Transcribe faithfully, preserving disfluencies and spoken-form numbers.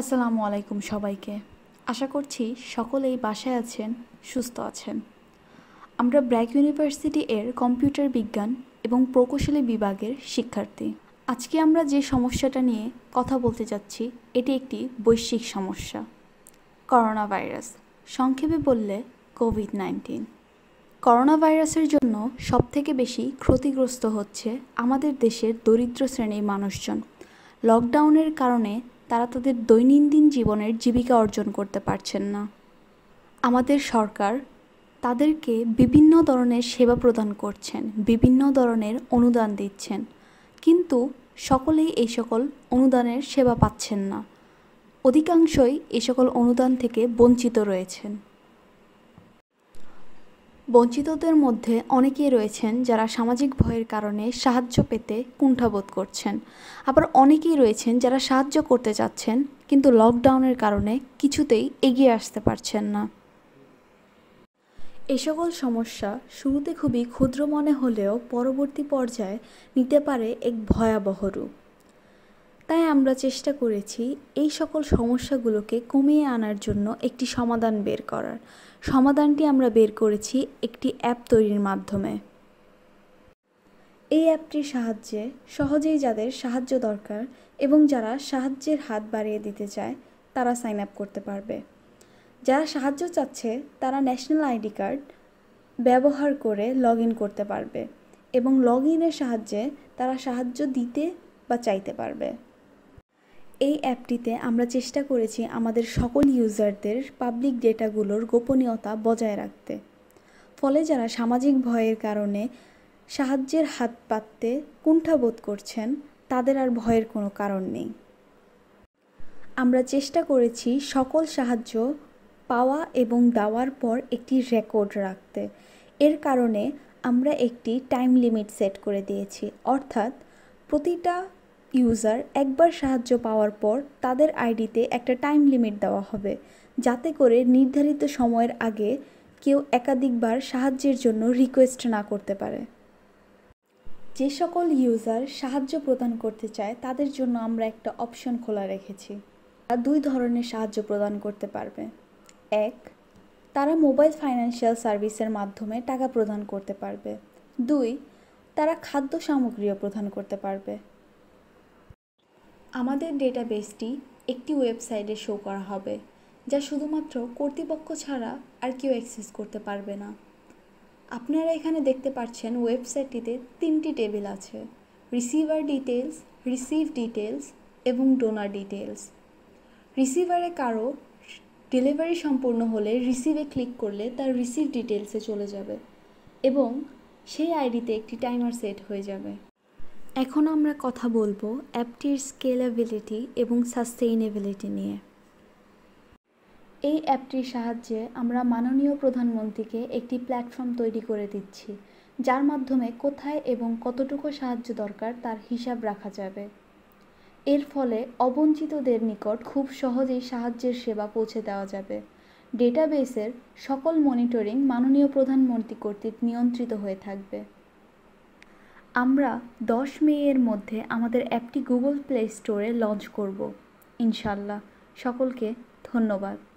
আসসালামু আলাইকুম সবাইকে। আশা করছি সকলেই বাসায় আছেন, সুস্থ আছেন। আমরা ব্র্যাক ইউনিভার্সিটি এর কম্পিউটার বিজ্ঞান এবং প্রকৌশলী বিভাগের শিক্ষার্থী। আজকে আমরা যে সমস্যাটা নিয়ে কথা বলতে যাচ্ছি এটি একটি বৈশ্বিক সমস্যা, করোনা ভাইরাস, সংক্ষেপে বললে কোভিড নাইনটিন। করোনা ভাইরাসের জন্য সবথেকে বেশি ক্ষতিগ্রস্ত হচ্ছে আমাদের দেশের দরিদ্র শ্রেণীর মানুষজন। লকডাউনের কারণে তারা তাদের দৈনন্দিন জীবনের জীবিকা অর্জন করতে পারছেন না। আমাদের সরকার তাদেরকে বিভিন্ন ধরনের সেবা প্রদান করছেন, বিভিন্ন ধরনের অনুদান দিচ্ছেন, কিন্তু সকলেই এই সকল অনুদানের সেবা পাচ্ছেন না। অধিকাংশই এই সকল অনুদান থেকে বঞ্চিত রয়েছেন। বঞ্চিতদের মধ্যে অনেকেই রয়েছেন যারা সামাজিক ভয়ের কারণে সাহায্য পেতে কুণ্ঠাবোধ করছেন। আবার অনেকেই রয়েছেন যারা সাহায্য করতে চাচ্ছেন কিন্তু লকডাউনের কারণে কিছুতেই এগিয়ে আসতে পারছেন না। এই সকল সমস্যা শুরুতে খুবই ক্ষুদ্র মনে হলেও পরবর্তী পর্যায়ে নিতে পারে এক ভয়াবহ রূপ। তাই আমরা চেষ্টা করেছি এই সকল সমস্যাগুলোকে কমিয়ে আনার জন্য একটি সমাধান বের করার। সমাধানটি আমরা বের করেছি একটি অ্যাপ তৈরির মাধ্যমে। এই অ্যাপটির সাহায্যে সহজেই যাদের সাহায্য দরকার এবং যারা সাহায্যের হাত বাড়িয়ে দিতে চায় তারা সাইন আপ করতে পারবে। যারা সাহায্য চাচ্ছে তারা ন্যাশনাল আইডি কার্ড ব্যবহার করে লগ ইন করতে পারবে এবং লগ ইনের সাহায্যে তারা সাহায্য দিতে বা চাইতে পারবে। এই অ্যাপটিতে আমরা চেষ্টা করেছি আমাদের সকল ইউজারদের পাবলিক ডেটাগুলোর গোপনীয়তা বজায় রাখতে। ফলে যারা সামাজিক ভয়ের কারণে সাহায্যের হাত পাততে কুণ্ঠাবোধ করছেন তাদের আর ভয়ের কোনো কারণ নেই। আমরা চেষ্টা করেছি সকল সাহায্য পাওয়া এবং দেওয়ার পর একটি রেকর্ড রাখতে। এর কারণে আমরা একটি টাইম লিমিট সেট করে দিয়েছি, অর্থাৎ প্রতিটা ইউজার একবার সাহায্য পাওয়ার পর তাদের আইডিতে একটা টাইম লিমিট দেওয়া হবে, যাতে করে নির্ধারিত সময়ের আগে কেউ একাধিকবার সাহায্যের জন্য রিকোয়েস্ট না করতে পারে। যে সকল ইউজার সাহায্য প্রদান করতে চায় তাদের জন্য আমরা একটা অপশন খোলা রেখেছি। তারা দুই ধরনের সাহায্য প্রদান করতে পারবে। এক, তারা মোবাইল ফাইন্যান্সিয়াল সার্ভিসের মাধ্যমে টাকা প্রদান করতে পারবে। দুই, তারা খাদ্য সামগ্রীও প্রদান করতে পারবে। আমাদের ডেটাবেসটি একটি ওয়েবসাইটে শো করা হবে, যা শুধুমাত্র কর্তৃপক্ষ ছাড়া আর কেউ অ্যাক্সেস করতে পারবে না। আপনারা এখানে দেখতে পাচ্ছেন ওয়েবসাইটটিতে তিনটি টেবিল আছে: রিসিভার ডিটেলস, রিসিভ ডিটেলস এবং ডোনার ডিটেলস। রিসিভারে কারো ডেলিভারি সম্পূর্ণ হলে রিসিভে ক্লিক করলে তার রিসিভ ডিটেলসে চলে যাবে এবং সেই আইডিতে একটি টাইমার সেট হয়ে যাবে। এখন আমরা কথা বলবো অ্যাপটির স্কেলেবিলিটি এবং সাস্টেইনেবিলিটি নিয়ে। এই অ্যাপটির সাহায্যে আমরা মাননীয় প্রধানমন্ত্রীকে একটি প্ল্যাটফর্ম তৈরি করে দিচ্ছি, যার মাধ্যমে কোথায় এবং কতটুকু সাহায্য দরকার তার হিসাব রাখা যাবে। এর ফলে অবঞ্চিতদের নিকট খুব সহজেই সাহায্যের সেবা পৌঁছে দেওয়া যাবে। ডেটাবেসের সকল মনিটরিং মাননীয় প্রধানমন্ত্রী কর্তৃক নিয়ন্ত্রিত হয়ে থাকবে। আমরা দশ মে এর মধ্যে আমাদের অ্যাপটি গুগল প্লে স্টোরে লঞ্চ করব, ইনশাল্লাহ। সকলকে ধন্যবাদ।